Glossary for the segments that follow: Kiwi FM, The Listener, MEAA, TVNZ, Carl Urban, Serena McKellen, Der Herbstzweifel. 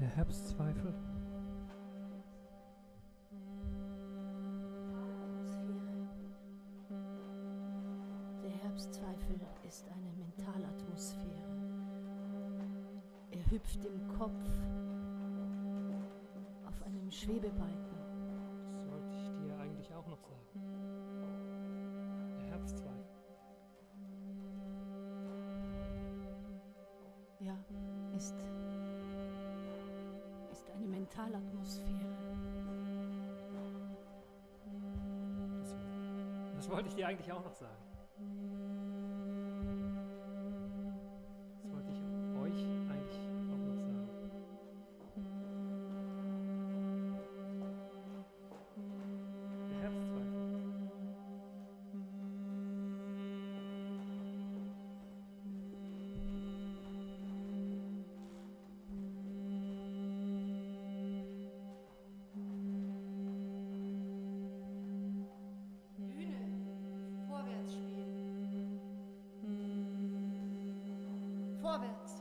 Der Herbstzweifel. Der Herbstzweifel ist eine Mentalatmosphäre. Er hüpft im Kopf auf einem Schwebebalken. Das sollte ich dir eigentlich auch noch sagen. Der Herbstzweifel. Ja, ist eine Mentalatmosphäre. Das wollte ich dir eigentlich auch noch sagen. Das wollte ich euch eigentlich auch noch sagen. Der Herbstzweifel. Vorwärts.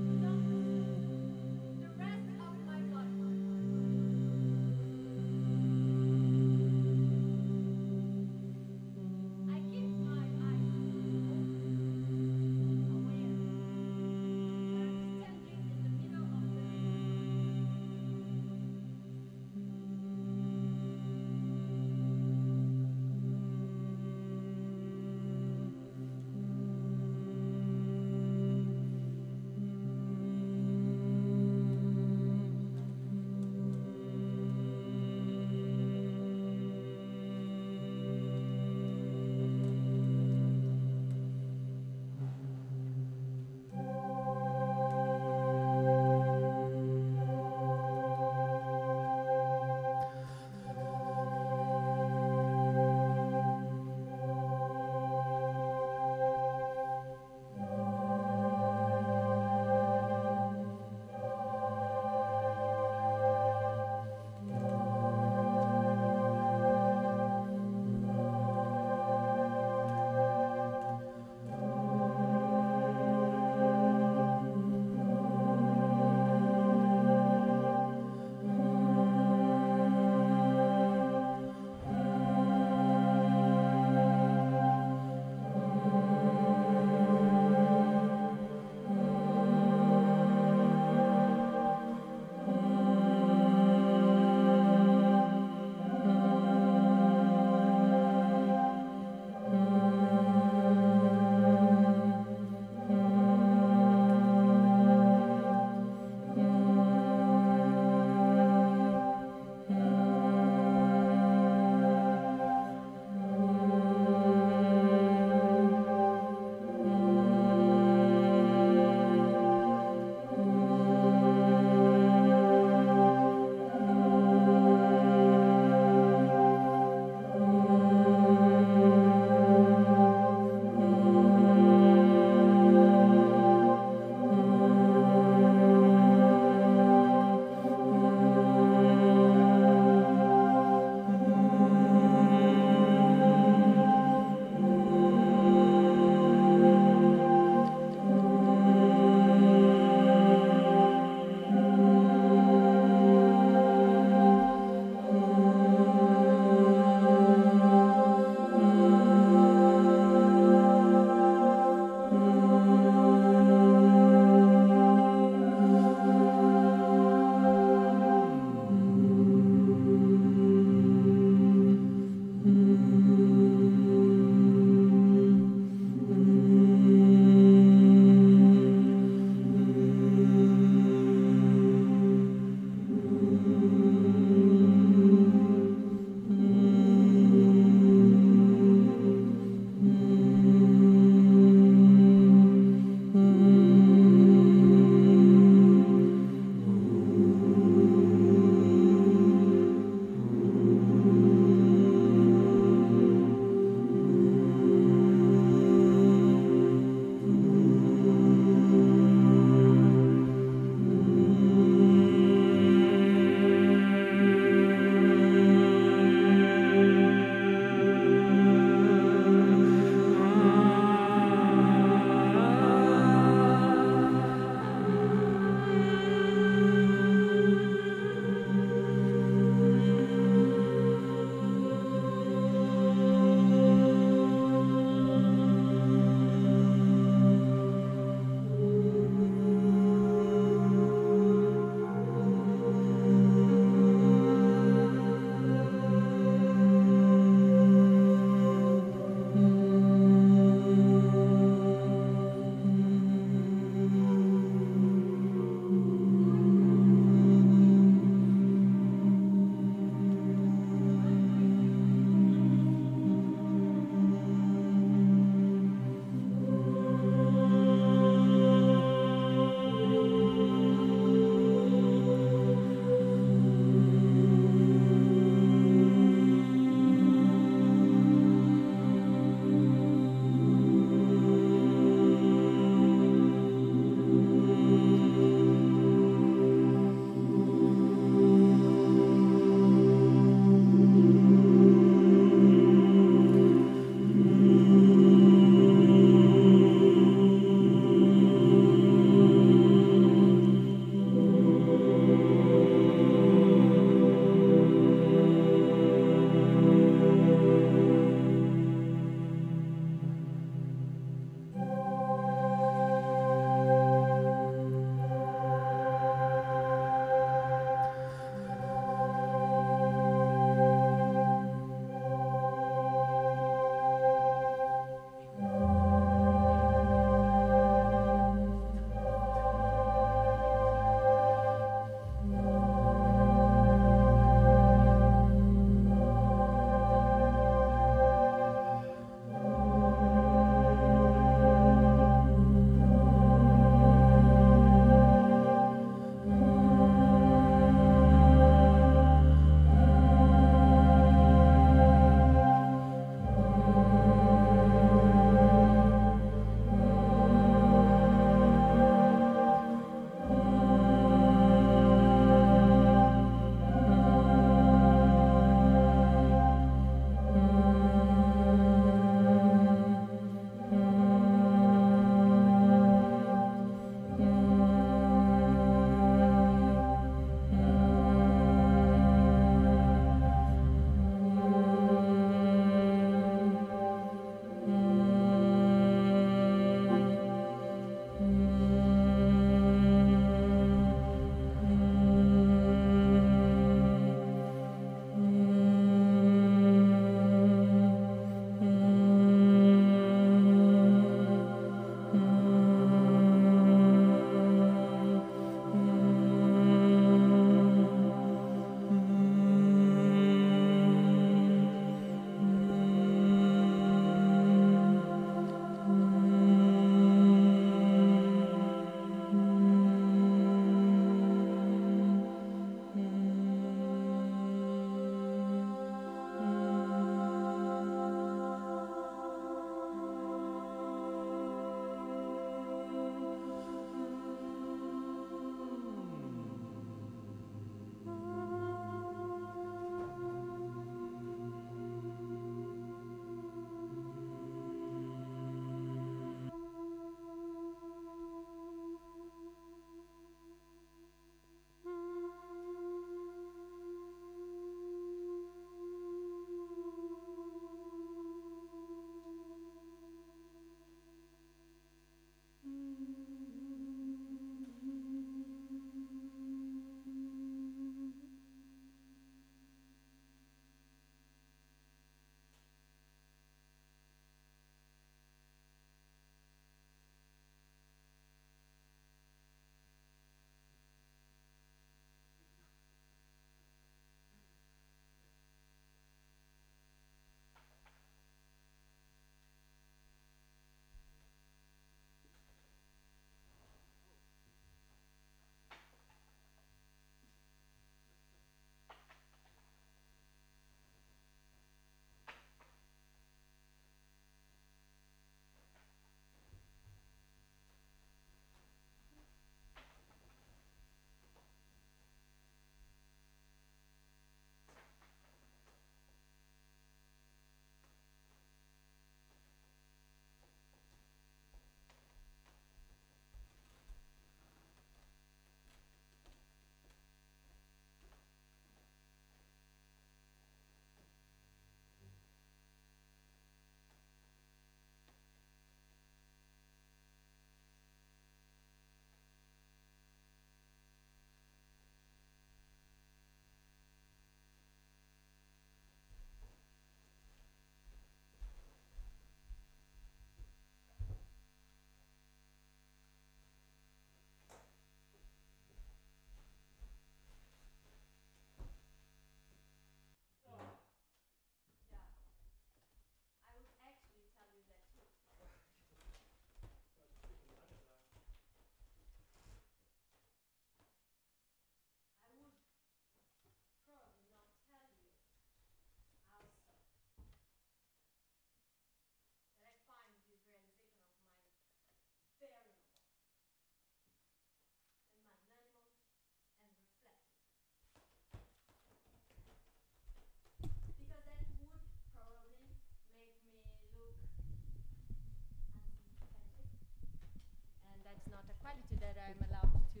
quality that I'm allowed to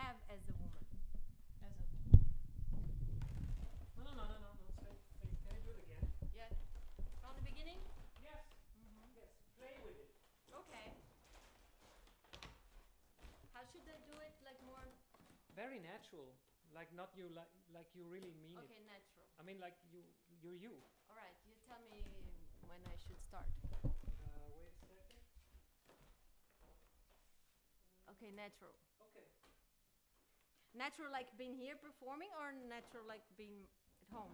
have as a woman. As a woman. No. Can you do it again? Yeah. From the beginning? Yes. Mm-hmm. Yes. Play with it. Okay. How should I do it? Like more? Very natural. Like not you like you really mean it. Okay, natural. I mean like you. All right, you tell me when I should start. Wait a second. Okay, natural. Okay. Natural like being here performing or natural like being at home?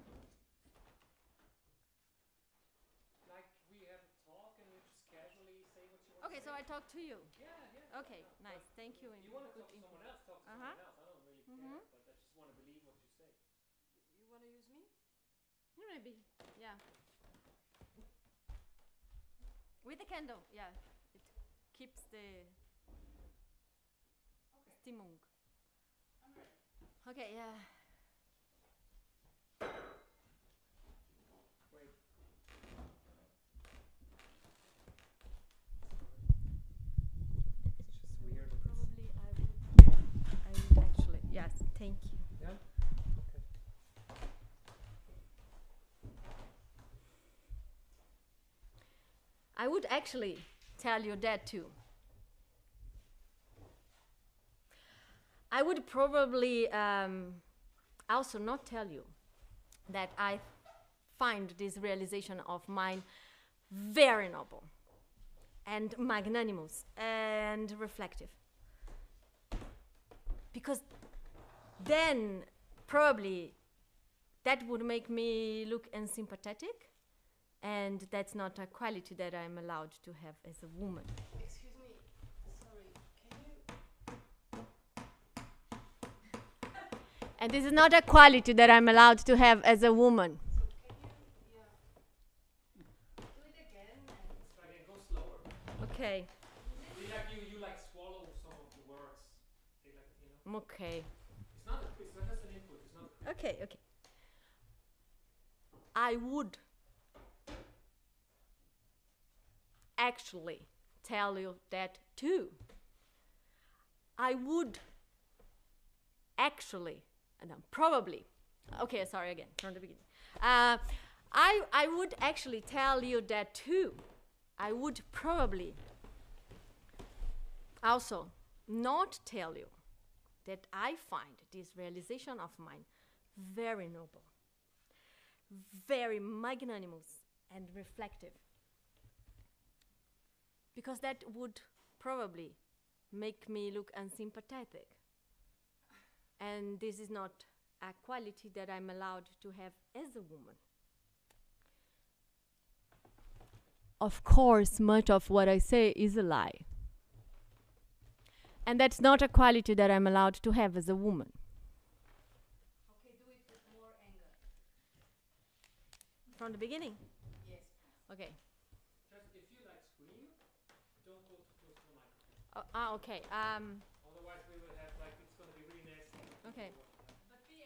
Like we have a talk and you just casually say what you want to say. Okay, so I talk to you. Yeah. Okay, nice. Thank you. You want to talk to someone else, talk to someone else. I don't really care, but I just want to believe what you say. You want to use me? Maybe, yeah. With the candle, yeah. It keeps the Stimmung. Okay, yeah. Thank you. Yeah? Okay. I would actually tell you that too. I would probably also not tell you that I find this realization of mine very noble and magnanimous and reflective. Because then probably that would make me look unsympathetic, and that's not a quality that I'm allowed to have as a woman. Excuse me, sorry, can you? And this is not a quality that I'm allowed to have as a woman. So can you, do it again? Try again, go slower. Okay. You like swallow some of the words. Okay. Okay. I would actually tell you that too. I would actually, and probably, okay, sorry again, from the beginning. I would actually tell you that too. I would probably also not tell you that I find this realization of mine very noble, very magnanimous and reflective. Because that would probably make me look unsympathetic. And this is not a quality that I'm allowed to have as a woman. Of course, much of what I say is a lie. And that's not a quality that I'm allowed to have as a woman. From the beginning? Yes. Okay. Just if you like scream, don't go too close to the microphone. Okay. Otherwise we will have, like, it's going to be really nasty. Okay. But be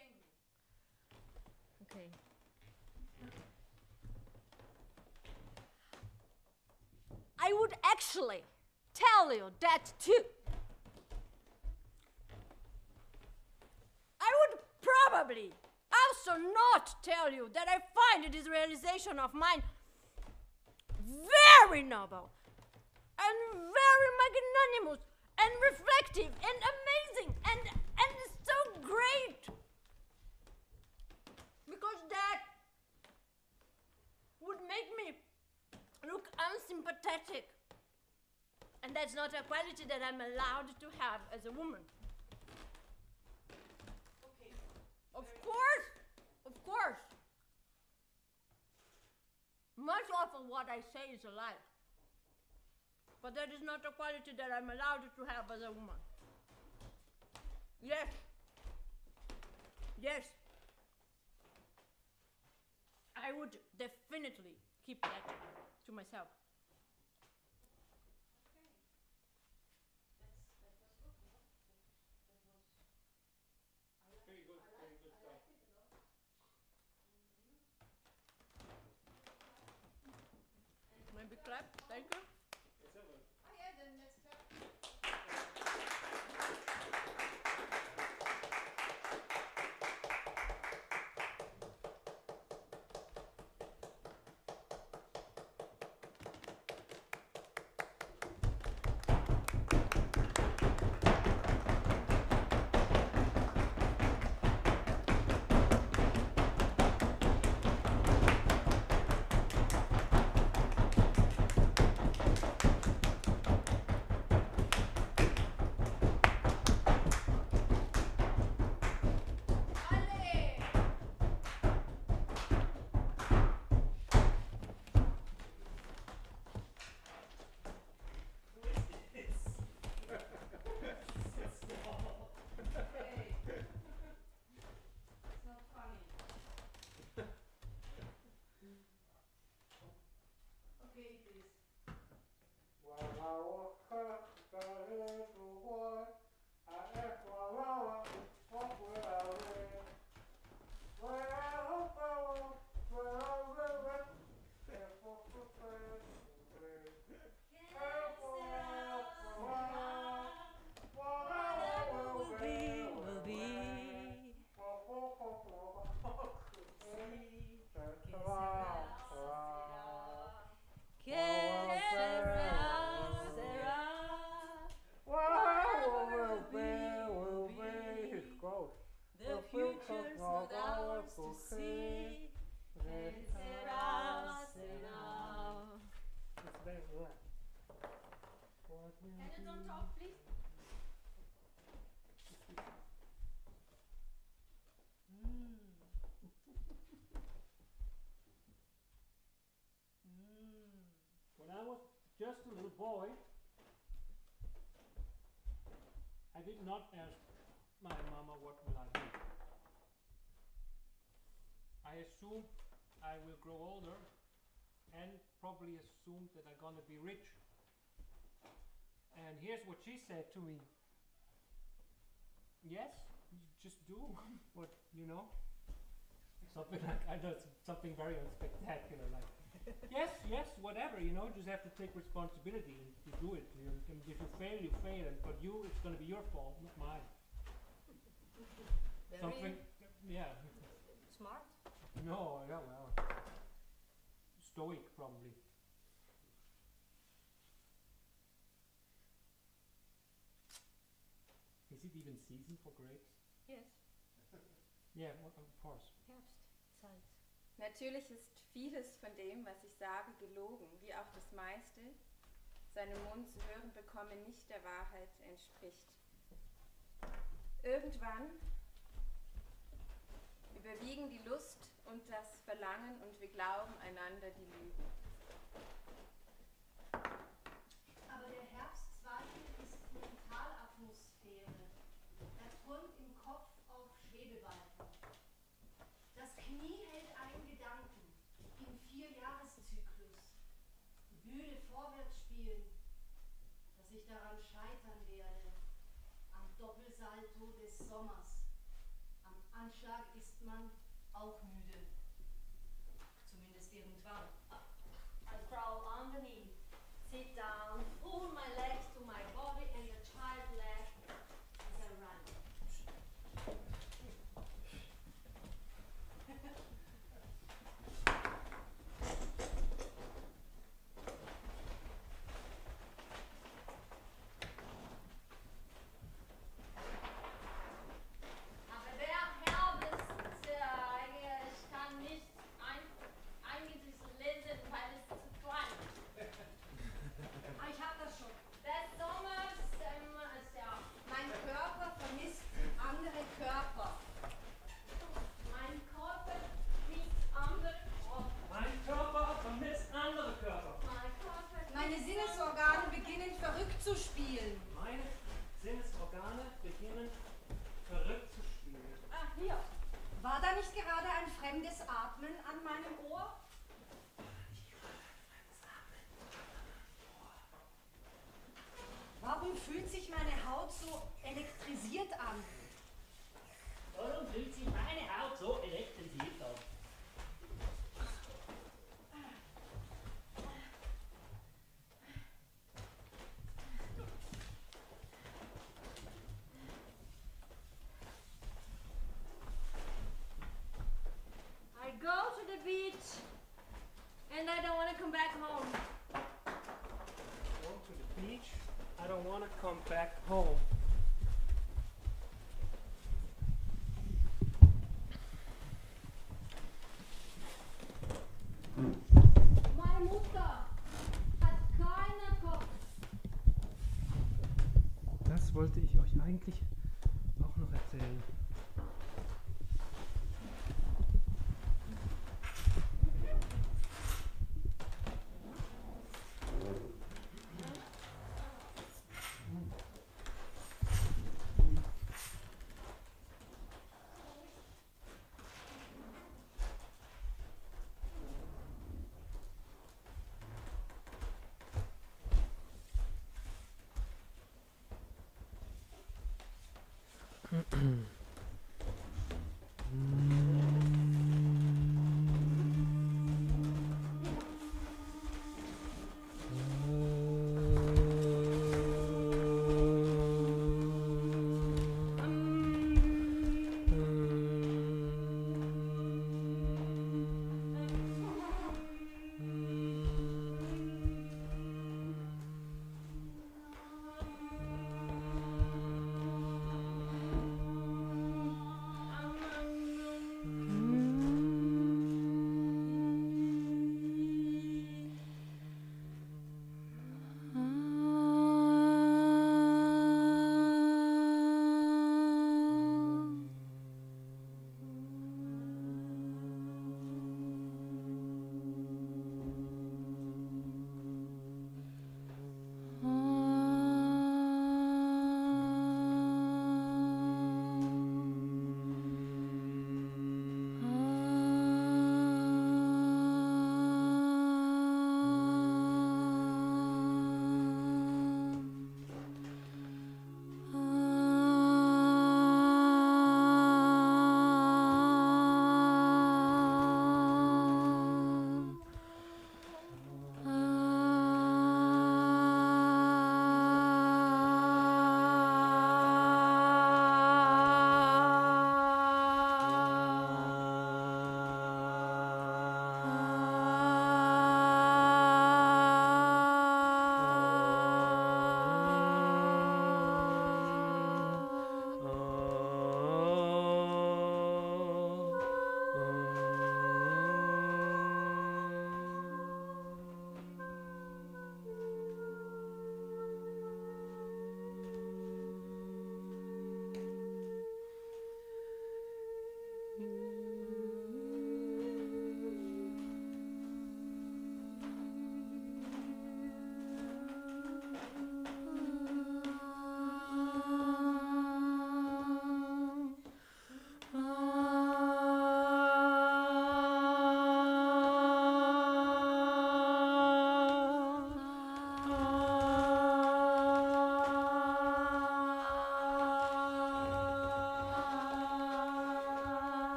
angry. Okay. I would actually tell you that too. I would probably also not tell you that I find this realization of mine very noble and very magnanimous and reflective and amazing and so great, because that would make me look unsympathetic, and that's not a quality that I'm allowed to have as a woman. Okay. Of course, much of what I say is a lie, but that is not a quality that I'm allowed to have as a woman. Yes, I would definitely keep that to myself. Clap, thank you. Oh yeah, then let's clap. Keine Sonntaufpflicht. When I was just a little boy, I did not ask my mama, what will I do? I assumed I will grow older and probably assumed that I'm going to be rich. And here's what she said to me. Yes, you just do what you know. Something like, I know, something very unspectacular, like, yes, whatever, you know, you just have to take responsibility to do it. And if you fail, and for you, it's going to be your fault, not mine. Very something, yeah. Smart? No, yeah, well, stoic, probably. Is it even season for grapes? Yes. Ja, of course. Herbstzeit. Natürlich ist vieles von dem, was ich sage, gelogen, wie auch das meiste, seinem Mund zu hören bekomme, nicht der Wahrheit entspricht. Irgendwann überwiegen die Lust und das Verlangen und wir glauben einander die Lügen. Aber der Herbstzweifel ist Mentalatmosphäre. Er träumt im Kopf auf Schwebeball. Das Knie hält einen Gedanken im 4-Jahres-Zyklus. Bühne vorwärts spielen, dass ich daran scheitern werde. Am Doppelsalto des Sommers. Am Anschlag ist man auch müde. Zumindest irgendwann. I crawl underneath, sit down, pull my legs to my body and the child leg as I run. Wollte ich euch eigentlich auch noch erzählen.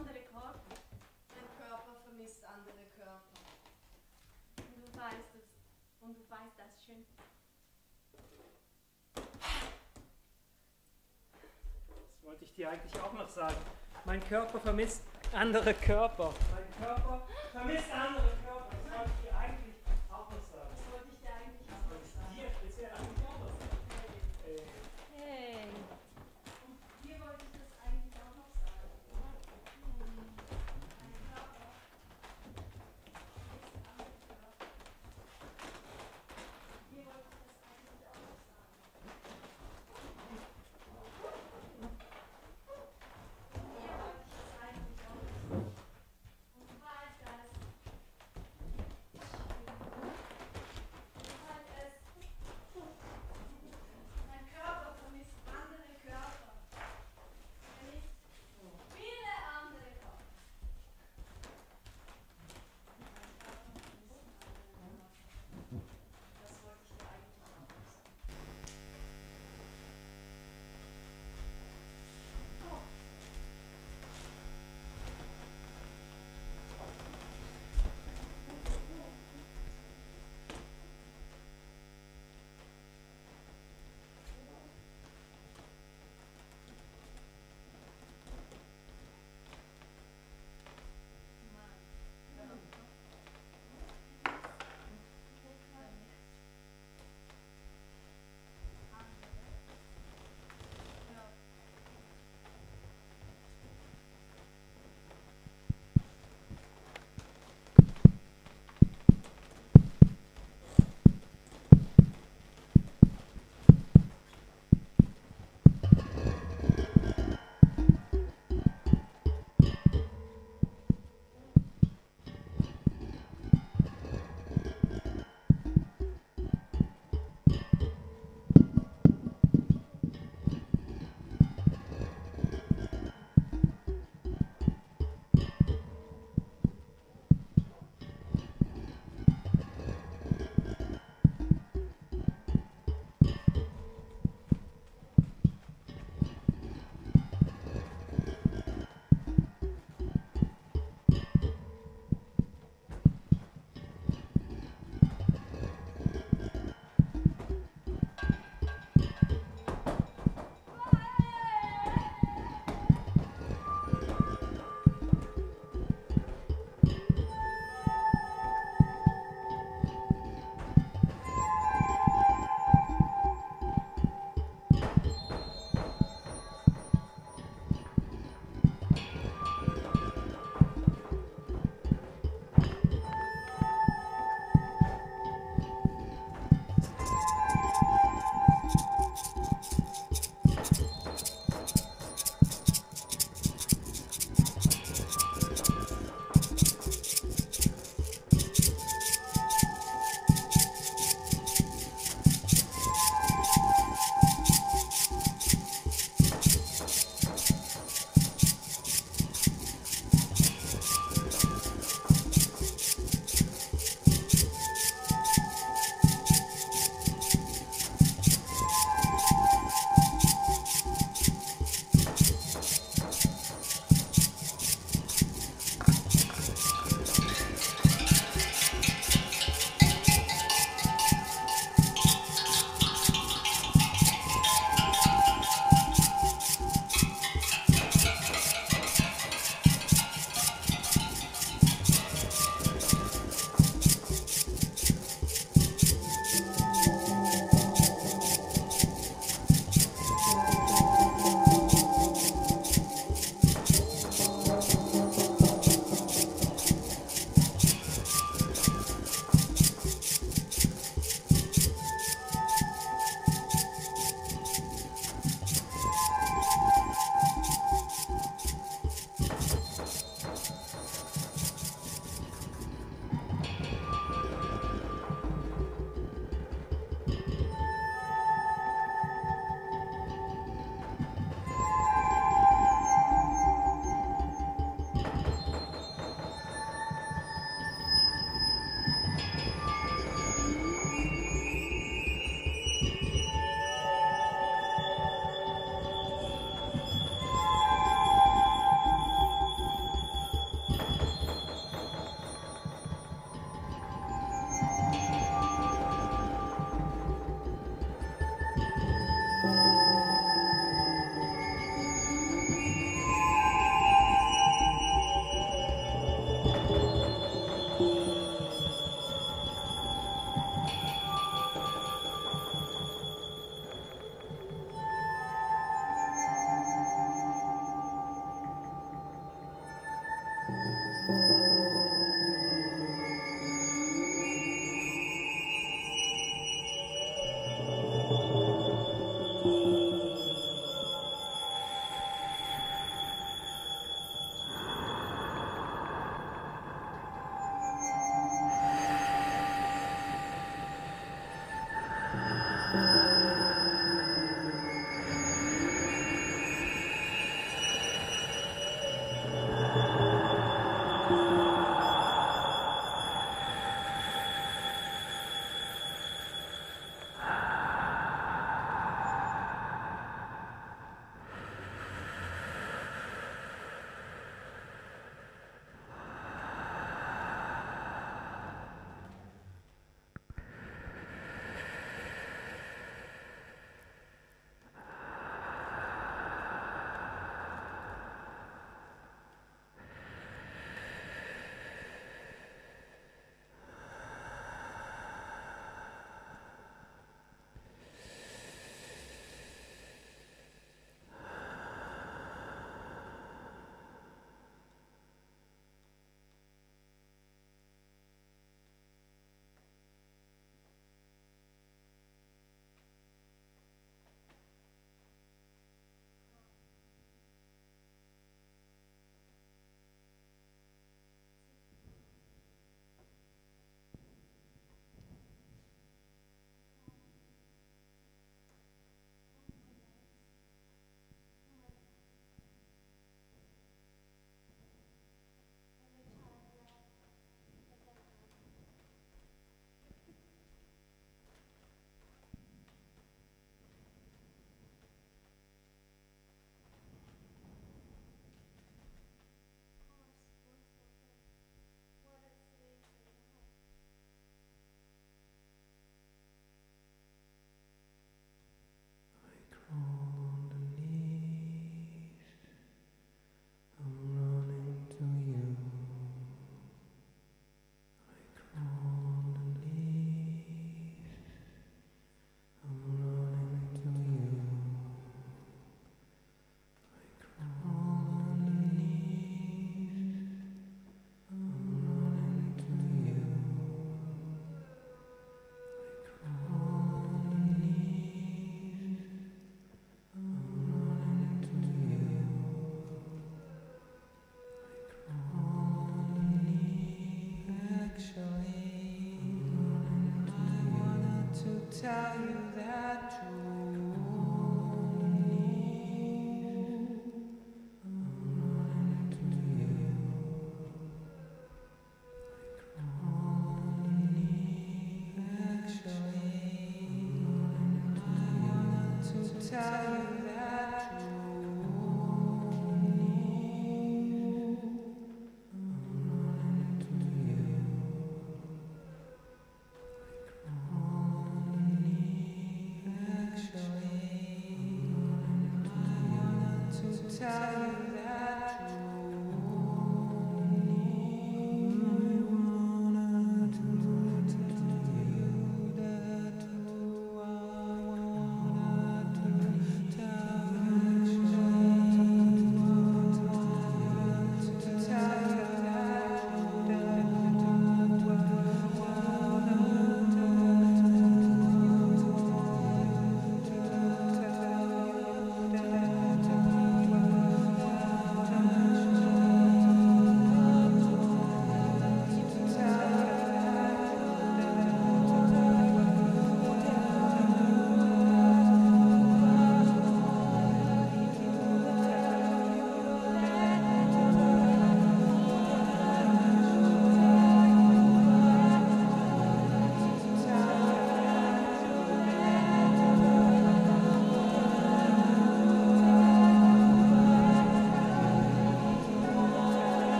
andere Korken. Dein Körper vermisst andere Körper. Und du weißt es. Und du weißt das schön. Das wollte ich dir eigentlich auch noch sagen. Mein Körper vermisst andere Körper. Mein Körper vermisst andere Körper. Das wollte ich dir eigentlich auch noch sagen. Das wollte ich dir eigentlich auch noch sagen. Dir speziell eigentlich auch noch sagen. Hey. Und dir wollte ich das eigentlich auch noch sagen. Mein Körper vermisst andere Körper. Dir wollte ich das eigentlich auch noch sagen.